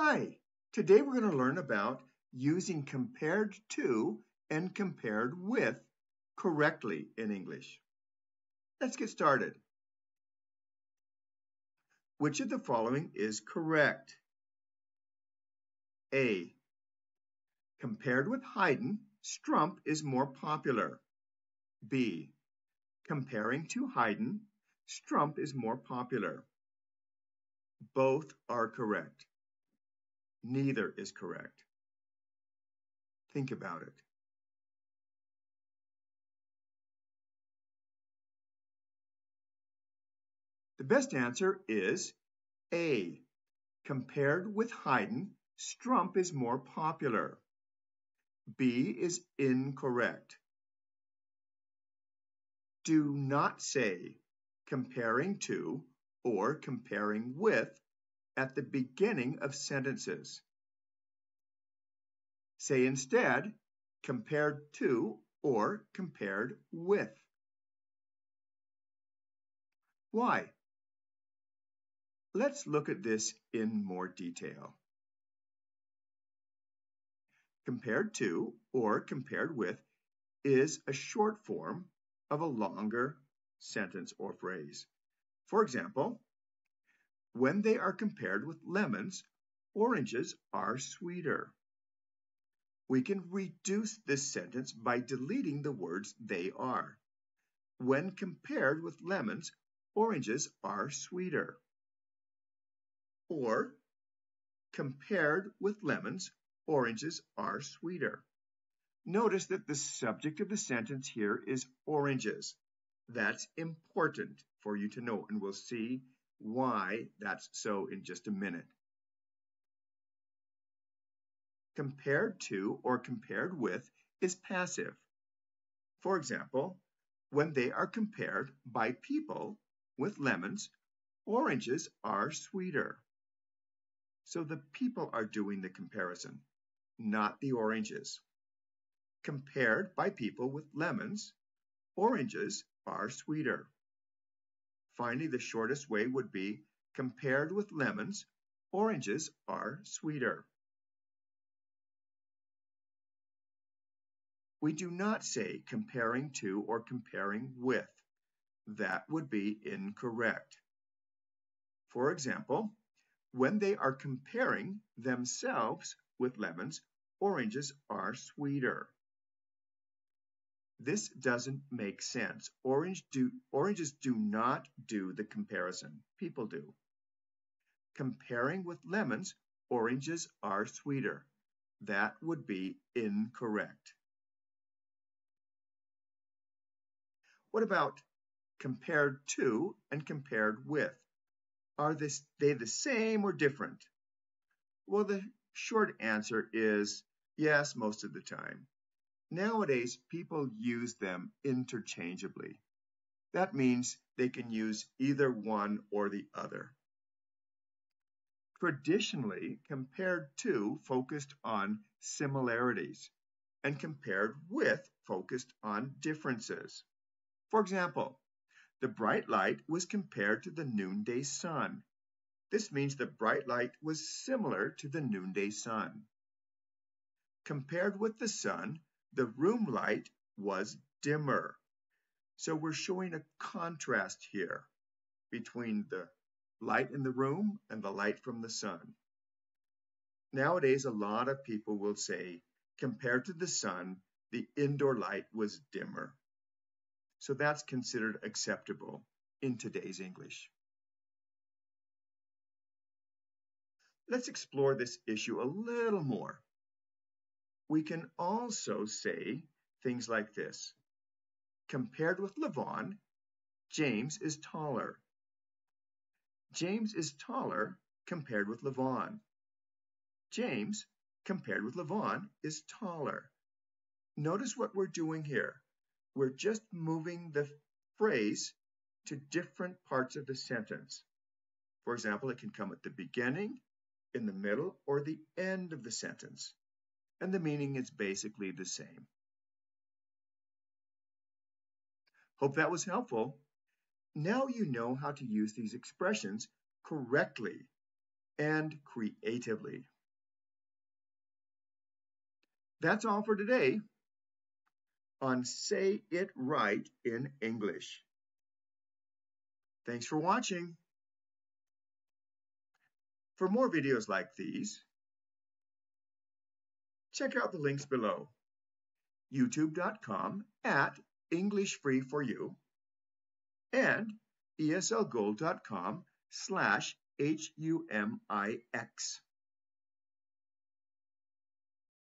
Hi, today we're going to learn about using compared to and compared with correctly in English. Let's get started. Which of the following is correct? A. Compared with Haydn, Strump is more popular. B. Comparing to Haydn, Strump is more popular. Both are correct. Neither is correct. Think about it. The best answer is A. Compared with Haydn, Strump is more popular. B is incorrect. Do not say comparing to or comparing with at the beginning of sentences. Say instead, compared to or compared with. Why? Let's look at this in more detail. Compared to or compared with is a short form of a longer sentence or phrase. For example, when they are compared with lemons, oranges are sweeter. We can reduce this sentence by deleting the words "they are." When compared with lemons, oranges are sweeter. Or, compared with lemons, oranges are sweeter. Notice that the subject of the sentence here is oranges. That's important for you to know, and we'll see why that's so in just a minute. Compared to or compared with is passive. For example, when they are compared by people with lemons, oranges are sweeter. So the people are doing the comparison, not the oranges. Compared by people with lemons, oranges are sweeter. Finally, the shortest way would be compared with lemons, oranges are sweeter. We do not say comparing to or comparing with. That would be incorrect. For example, when they are comparing themselves with lemons, oranges are sweeter. This doesn't make sense. Oranges do not do the comparison. People do. Comparing with lemons, oranges are sweeter. That would be incorrect. What about compared to and compared with? Are they the same or different? Well, the short answer is yes, most of the time. Nowadays, people use them interchangeably. That means they can use either one or the other. Traditionally, compared to focused on similarities and compared with focused on differences. For example, the bright light was compared to the noonday sun. This means the bright light was similar to the noonday sun. Compared with the sun, the room light was dimmer. So we're showing a contrast here between the light in the room and the light from the sun. Nowadays, a lot of people will say, compared to the sun, the indoor light was dimmer. So that's considered acceptable in today's English. Let's explore this issue a little more. We can also say things like this. Compared with Levon, James is taller. James is taller compared with Levon. James, compared with Levon, is taller. Notice what we're doing here. We're just moving the phrase to different parts of the sentence. For example, it can come at the beginning, in the middle, or the end of the sentence. And the meaning is basically the same. Hope that was helpful. Now you know how to use these expressions correctly and creatively. That's all for today on Say It Right in English. Thanks for watching. For more videos like these, check out the links below. youtube.com/EnglishFreeForYou and eslgold.com/HUMIX.